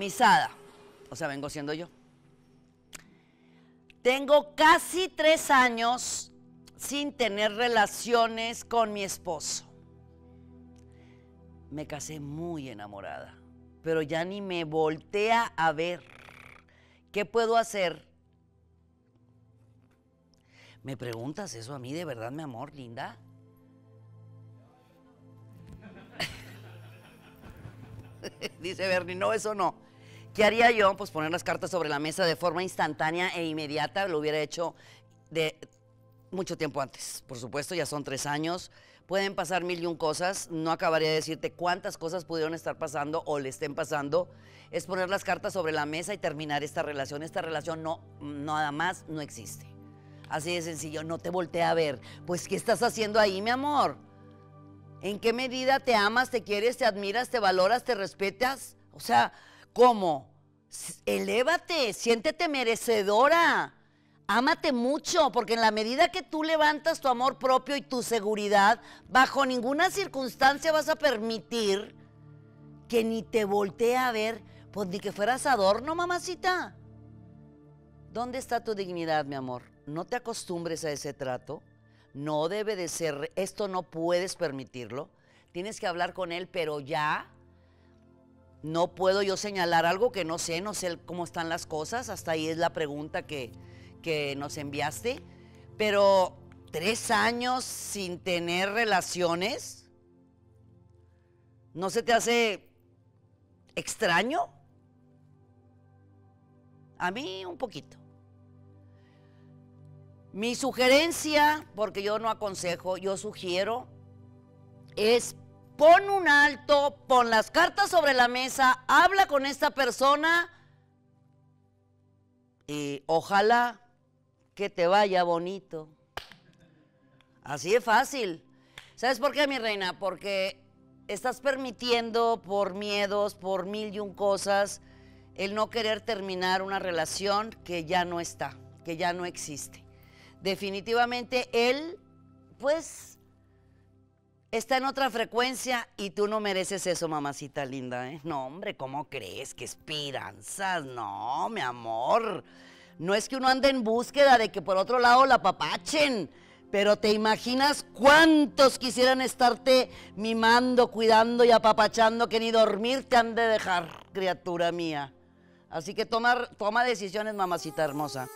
misada, o sea, vengo siendo yo. Tengo casi 3 años sin tener relaciones con mi esposo. Me casé muy enamorada, pero ya ni me voltea a ver. ¿Qué puedo hacer? ¿Me preguntas eso a mí de verdad, mi amor, linda? Dice Bernie, no, eso no. ¿Qué haría yo? Pues poner las cartas sobre la mesa de forma instantánea e inmediata. Lo hubiera hecho de mucho tiempo antes. Por supuesto, ya son 3 años. Pueden pasar 1,000 y 1 cosas. No acabaría de decirte cuántas cosas pudieron estar pasando o le estén pasando. Es poner las cartas sobre la mesa y terminar esta relación. Esta relación no, nada más no existe. Así de sencillo, no te volteé a ver. Pues, ¿qué estás haciendo ahí, mi amor? ¿En qué medida te amas, te quieres, te admiras, te valoras, te respetas? O sea, ¿cómo? Elévate, siéntete merecedora, ámate mucho, porque en la medida que tú levantas tu amor propio y tu seguridad, bajo ninguna circunstancia vas a permitir que ni te voltee a ver, pues ni que fueras adorno, mamacita. ¿Dónde está tu dignidad, mi amor? No te acostumbres a ese trato. No debe de ser, esto no puedes permitirlo. Tienes que hablar con él, pero ya no puedo yo señalar algo que no sé cómo están las cosas. Hasta ahí es la pregunta que nos enviaste. Pero 3 años sin tener relaciones, ¿no se te hace extraño? A mí un poquito. Mi sugerencia, porque yo no aconsejo, yo sugiero, es pon un alto, pon las cartas sobre la mesa, habla con esta persona y ojalá que te vaya bonito. Así de fácil. ¿Sabes por qué, mi reina? Porque estás permitiendo por miedos, por 1,000 y 1 cosas, el no querer terminar una relación que ya no está, que ya no existe. Definitivamente él, pues, está en otra frecuencia y tú no mereces eso, mamacita linda, ¿eh? No, hombre, ¿cómo crees? ¿Qué esperanzas? No, mi amor. No es que uno ande en búsqueda de que por otro lado la apapachen, pero te imaginas cuántos quisieran estarte mimando, cuidando y apapachando que ni dormir te han de dejar, criatura mía. Así que toma decisiones, mamacita hermosa.